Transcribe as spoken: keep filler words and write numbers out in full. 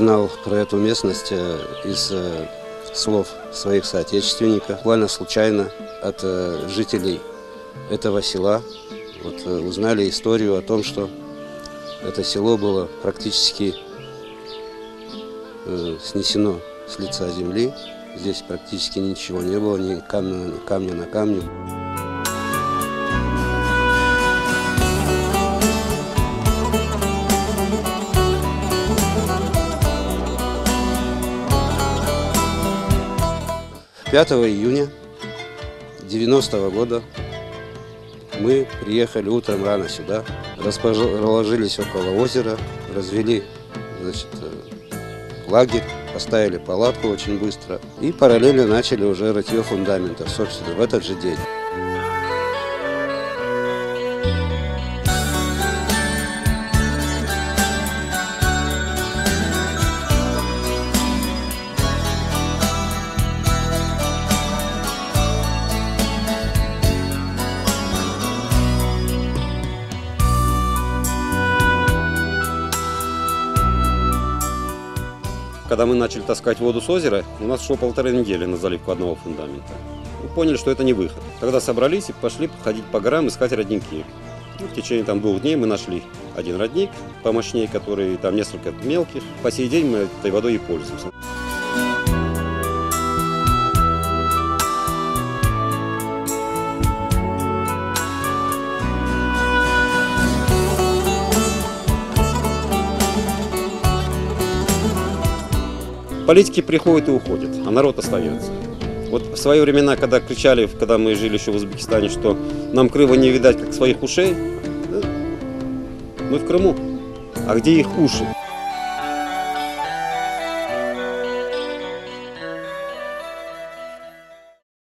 Знал про эту местность из слов своих соотечественников, буквально случайно от жителей этого села. Вот узнали историю о том, что это село было практически снесено с лица земли. Здесь практически ничего не было, ни камня, камня на камне. пятого июня девяностого года мы приехали утром рано сюда, расположились около озера, развели, значит, лагерь, поставили палатку очень быстро и параллельно начали уже рытье фундамента, собственно, в этот же день. Когда мы начали таскать воду с озера, у нас шло полторы недели на заливку одного фундамента. Мы поняли, что это не выход. Тогда собрались и пошли ходить по горам, искать родники. Ну, в течение там двух дней мы нашли один родник помощнее, который там несколько мелких. По сей день мы этой водой и пользуемся. Политики приходят и уходят, а народ остается. Вот в свои времена, когда кричали, когда мы жили еще в Узбекистане, что нам Крыма не видать, как своих ушей, мы в Крыму, а где их уши?